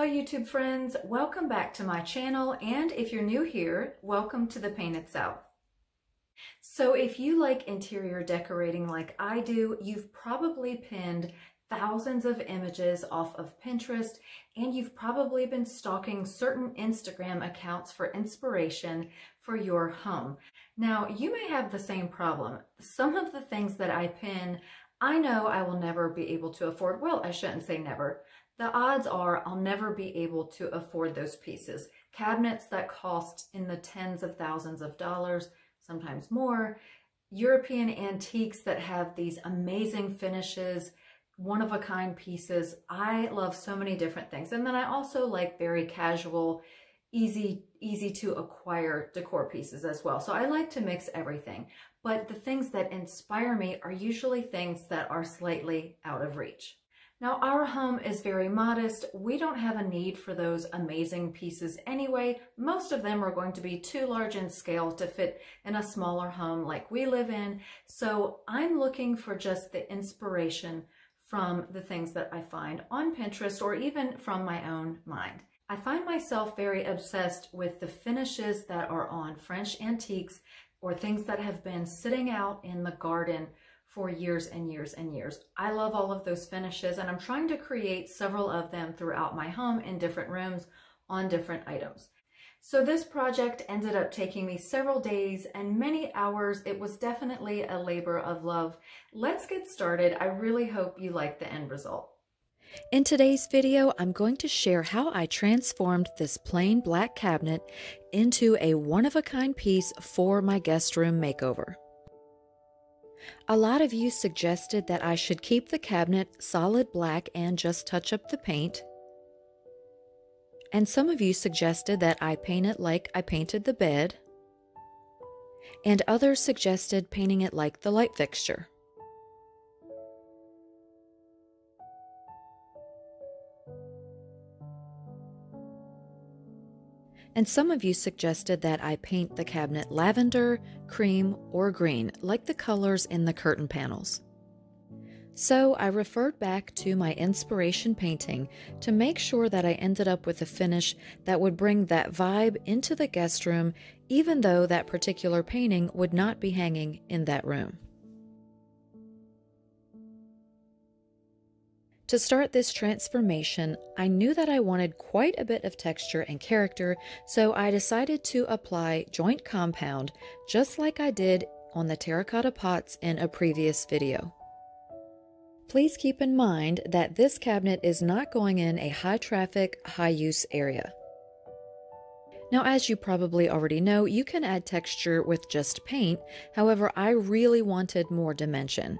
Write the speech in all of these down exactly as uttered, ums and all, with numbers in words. Hello YouTube friends, welcome back to my channel, and if you're new here, welcome to The Painted South. So if you like interior decorating like I do, you've probably pinned thousands of images off of Pinterest, and you've probably been stalking certain Instagram accounts for inspiration for your home. Now, you may have the same problem. Some of the things that I pin, I know I will never be able to afford. Well, I shouldn't say never. The odds are I'll never be able to afford those pieces. Cabinets that cost in the tens of thousands of dollars, sometimes more. European antiques that have these amazing finishes, one-of-a-kind pieces. I love so many different things. And then I also like very casual, easy, easy to acquire decor pieces as well. So I like to mix everything. But the things that inspire me are usually things that are slightly out of reach. Now, our home is very modest. We don't have a need for those amazing pieces anyway. Most of them are going to be too large in scale to fit in a smaller home like we live in. So I'm looking for just the inspiration from the things that I find on Pinterest or even from my own mind. I find myself very obsessed with the finishes that are on French antiques or things that have been sitting out in the garden for years and years and years. I love all of those finishes, and I'm trying to create several of them throughout my home in different rooms on different items. So this project ended up taking me several days and many hours. It was definitely a labor of love. Let's get started. I really hope you like the end result. In today's video, I'm going to share how I transformed this plain black cabinet into a one-of-a-kind piece for my guest room makeover. A lot of you suggested that I should keep the cabinet solid black and just touch up the paint. And some of you suggested that I paint it like I painted the bed. And others suggested painting it like the light fixture. And some of you suggested that I paint the cabinet lavender, cream, or green, like the colors in the curtain panels. So I referred back to my inspiration painting to make sure that I ended up with a finish that would bring that vibe into the guest room, even though that particular painting would not be hanging in that room. To start this transformation, I knew that I wanted quite a bit of texture and character, so I decided to apply joint compound, just like I did on the terracotta pots in a previous video. Please keep in mind that this cabinet is not going in a high-traffic, high-use area. Now, as you probably already know, you can add texture with just paint. However, I really wanted more dimension.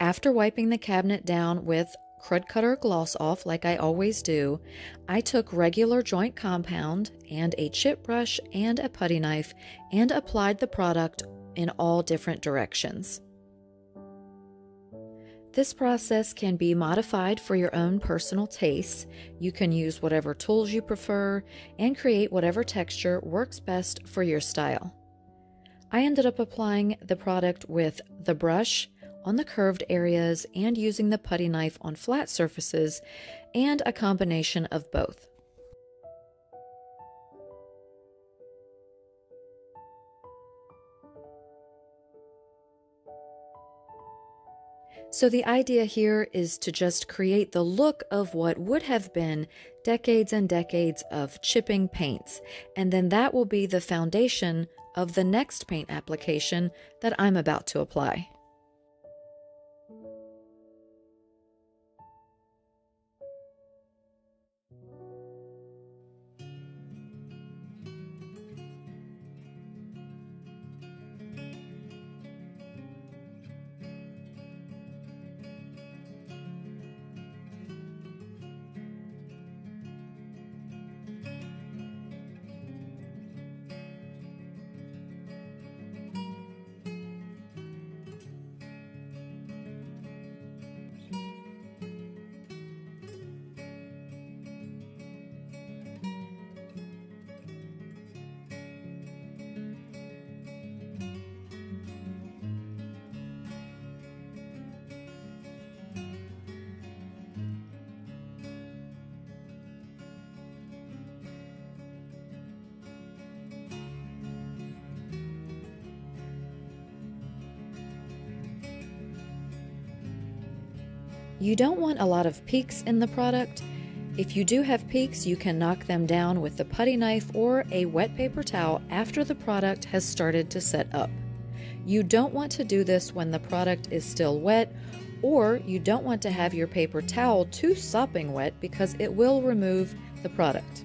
After wiping the cabinet down with Crud Cutter Gloss Off, like I always do, I took regular joint compound and a chip brush and a putty knife and applied the product in all different directions. This process can be modified for your own personal tastes. You can use whatever tools you prefer and create whatever texture works best for your style. I ended up applying the product with the brush on the curved areas and using the putty knife on flat surfaces, and a combination of both. So the idea here is to just create the look of what would have been decades and decades of chipping paints, and then that will be the foundation of the next paint application that I'm about to apply. You don't want a lot of peaks in the product. If you do have peaks, you can knock them down with the putty knife or a wet paper towel after the product has started to set up. You don't want to do this when the product is still wet, or you don't want to have your paper towel too sopping wet because it will remove the product.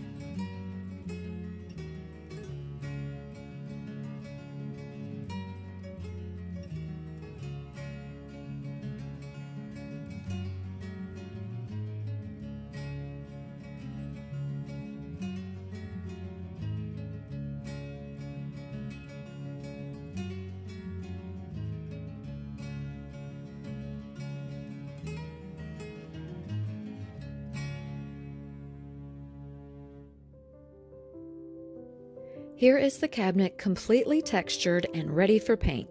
Here is the cabinet completely textured and ready for paint.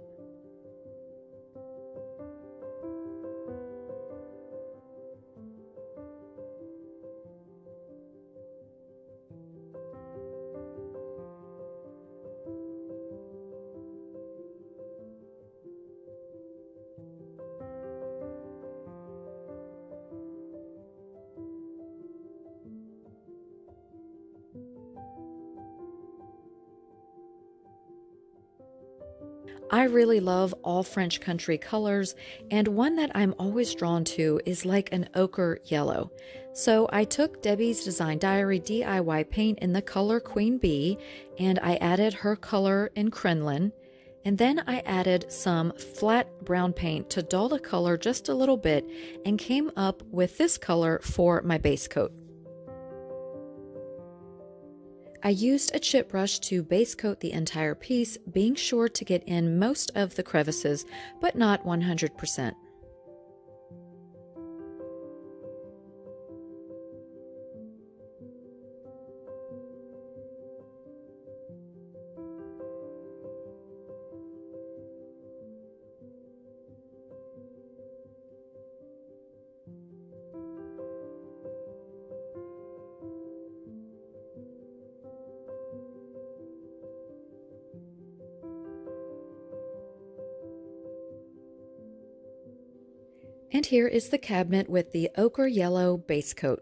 I really love all French country colors, and one that I'm always drawn to is like an ochre yellow. So I took Debbie's Design Diary D I Y paint in the color Queen Bee, and I added her color in Krenlan, and then I added some flat brown paint to dull the color just a little bit and came up with this color for my base coat. I used a chip brush to base coat the entire piece, being sure to get in most of the crevices, but not one hundred percent. And here is the cabinet with the ochre yellow base coat.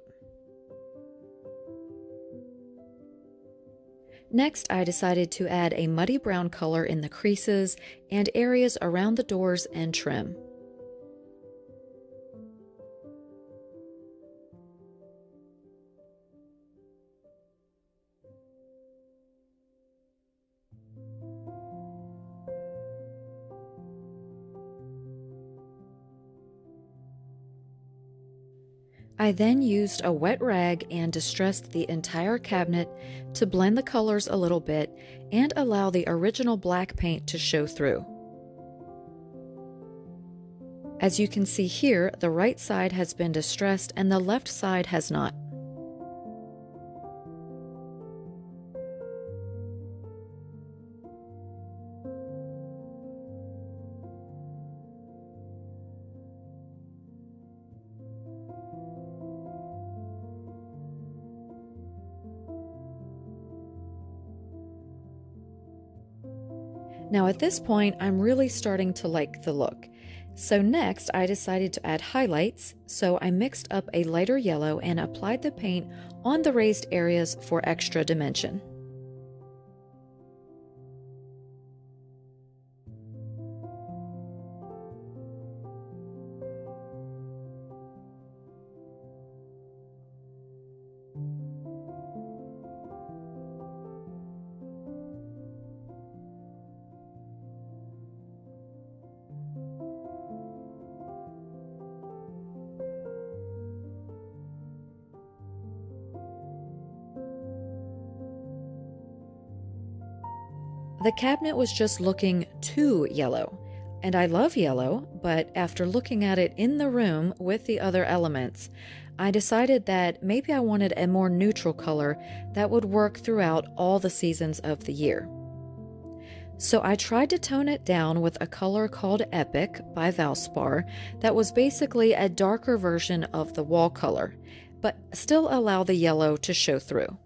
Next, I decided to add a muddy brown color in the creases and areas around the doors and trim. I then used a wet rag and distressed the entire cabinet to blend the colors a little bit and allow the original black paint to show through. As you can see here, the right side has been distressed and the left side has not. Now at this point, I'm really starting to like the look. So next, I decided to add highlights, so I mixed up a lighter yellow and applied the paint on the raised areas for extra dimension. The cabinet was just looking too yellow, and I love yellow, but after looking at it in the room with the other elements, I decided that maybe I wanted a more neutral color that would work throughout all the seasons of the year. So I tried to tone it down with a color called Epic by Valspar that was basically a darker version of the wall color, but still allow the yellow to show through.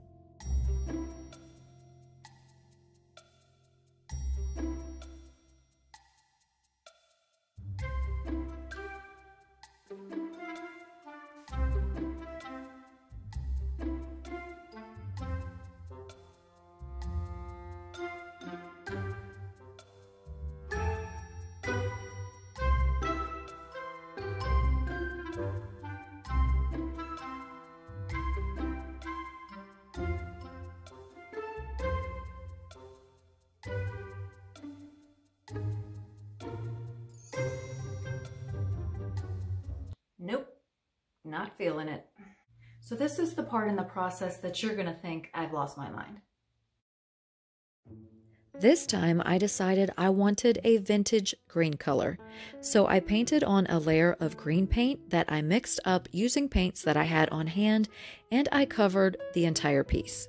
Not feeling it. So this is the part in the process that you're gonna think, I've lost my mind. This time I decided I wanted a vintage green color. So I painted on a layer of green paint that I mixed up using paints that I had on hand, and I covered the entire piece.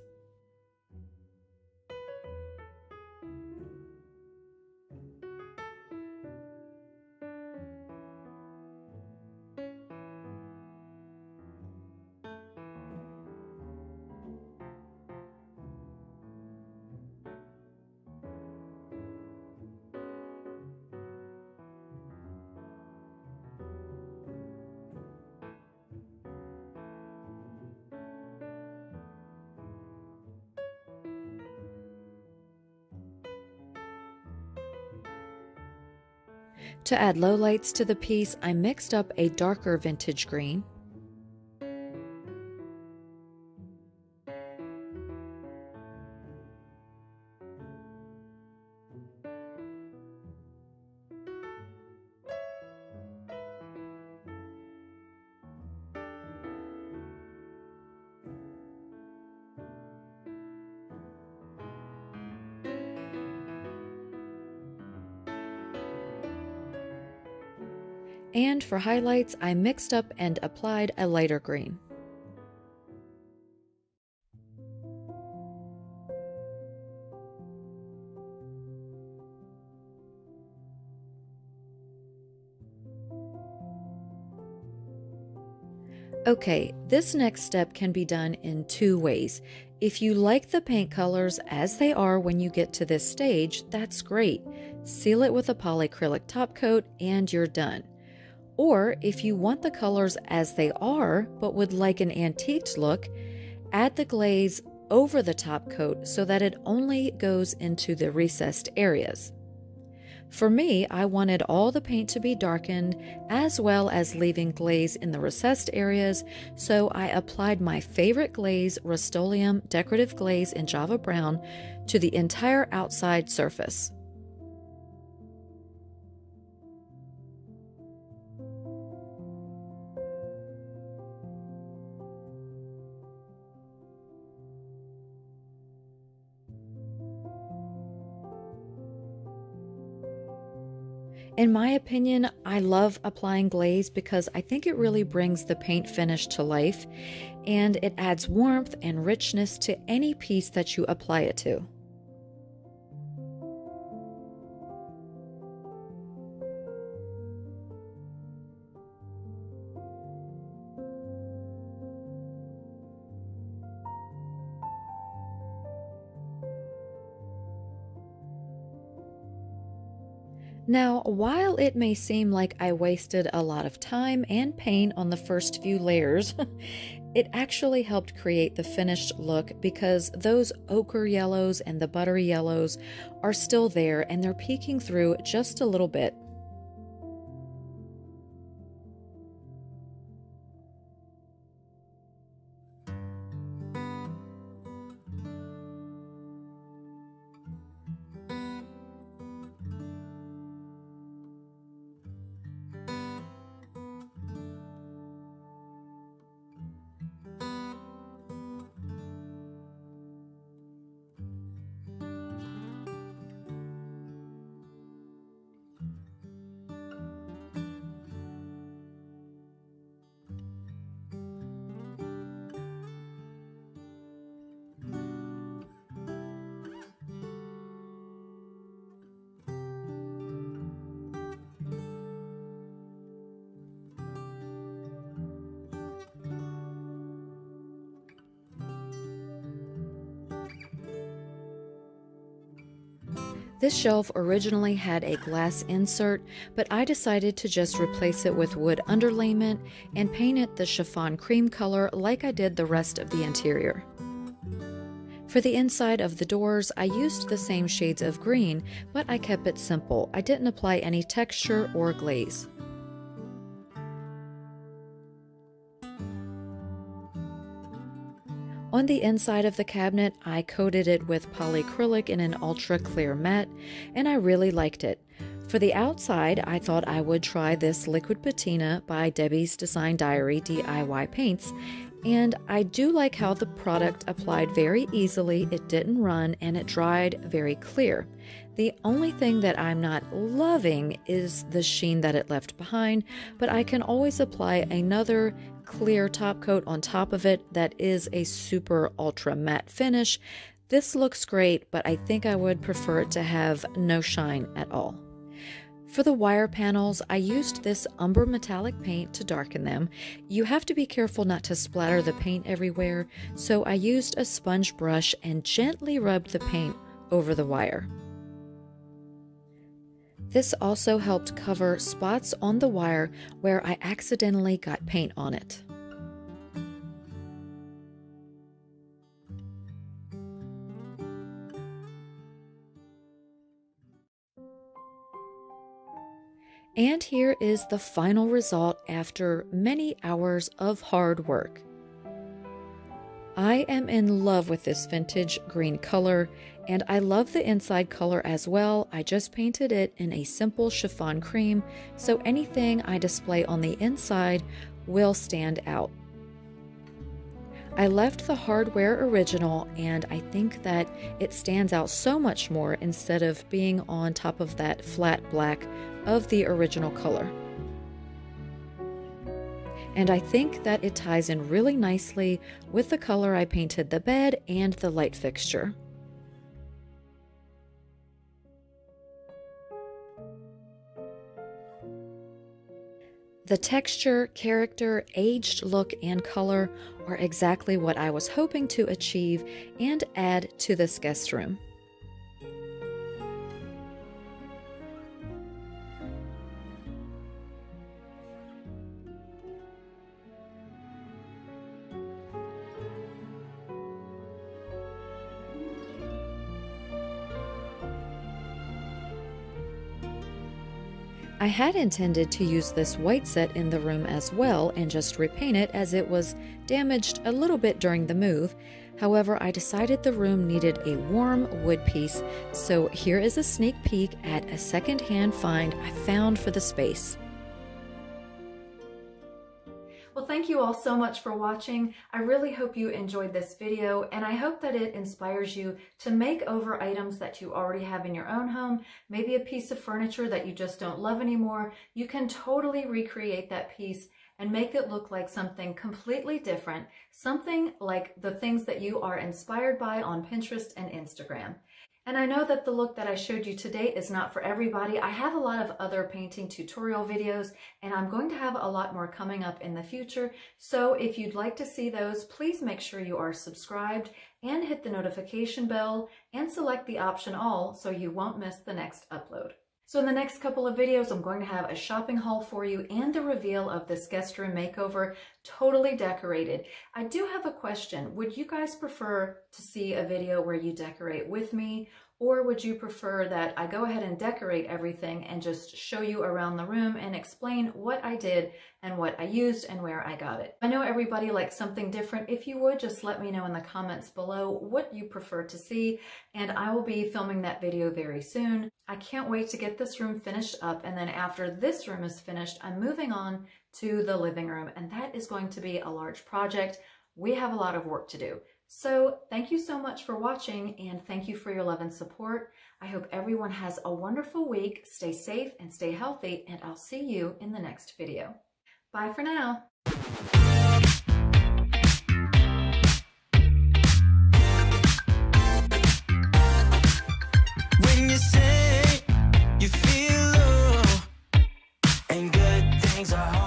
To add lowlights to the piece, I mixed up a darker vintage green. And for highlights, I mixed up and applied a lighter green. Okay, this next step can be done in two ways. If you like the paint colors as they are when you get to this stage, that's great. Seal it with a polyacrylic top coat and you're done. Or if you want the colors as they are, but would like an antiqued look, add the glaze over the top coat so that it only goes into the recessed areas. For me, I wanted all the paint to be darkened as well as leaving glaze in the recessed areas, so I applied my favorite glaze, Rust-Oleum Decorative Glaze in Java Brown, to the entire outside surface. In my opinion, I love applying glaze because I think it really brings the paint finish to life, and it adds warmth and richness to any piece that you apply it to. Now, while it may seem like I wasted a lot of time and paint on the first few layers, it actually helped create the finished look because those ochre yellows and the buttery yellows are still there and they're peeking through just a little bit. This shelf originally had a glass insert, but I decided to just replace it with wood underlayment and paint it the chiffon cream color like I did the rest of the interior. For the inside of the doors, I used the same shades of green, but I kept it simple. I didn't apply any texture or glaze. On the inside of the cabinet, I coated it with polyacrylic in an ultra clear matte, and I really liked it. For the outside, I thought I would try this liquid patina by Debbie's Design Diary D I Y paints, and I do like how the product applied very easily, it didn't run, and it dried very clear. The only thing that I'm not loving is the sheen that it left behind, but I can always apply another clear top coat on top of it that is a super ultra matte finish. This looks great, but I think I would prefer it to have no shine at all. For the wire panels, I used this umber metallic paint to darken them. You have to be careful not to splatter the paint everywhere, so I used a sponge brush and gently rubbed the paint over the wire. This also helped cover spots on the wire where I accidentally got paint on it. And here is the final result after many hours of hard work. I am in love with this vintage green color, and I love the inside color as well. I just painted it in a simple chiffon cream, so anything I display on the inside will stand out. I left the hardware original, and I think that it stands out so much more instead of being on top of that flat black of the original color. And I think that it ties in really nicely with the color I painted the bed and the light fixture. The texture, character, aged look, and color are exactly what I was hoping to achieve and add to this guest room. I had intended to use this white set in the room as well and just repaint it, as it was damaged a little bit during the move. However, I decided the room needed a warm wood piece, so here is a sneak peek at a secondhand find I found for the space. Well, thank you all so much for watching. I really hope you enjoyed this video, and I hope that it inspires you to make over items that you already have in your own home. Maybe a piece of furniture that you just don't love anymore. You can totally recreate that piece and make it look like something completely different, something like the things that you are inspired by on Pinterest and Instagram. And I know that the look that I showed you today is not for everybody. I have a lot of other painting tutorial videos, and I'm going to have a lot more coming up in the future. So if you'd like to see those, please make sure you are subscribed and hit the notification bell and select the option all so you won't miss the next upload. So in the next couple of videos, I'm going to have a shopping haul for you and the reveal of this guest room makeover, totally decorated. I do have a question. Would you guys prefer to see a video where you decorate with me, or would you prefer that I go ahead and decorate everything and just show you around the room and explain what I did and what I used and where I got it? I know everybody likes something different. If you would, just let me know in the comments below what you prefer to see, and I will be filming that video very soon. I can't wait to get this room finished up, and then after this room is finished, I'm moving on to the living room, and that is going to be a large project. We have a lot of work to do. So thank you so much for watching, and thank you for your love and support. I hope everyone has a wonderful week. Stay safe and stay healthy, and I'll see you in the next video. Bye for now. Things are hard.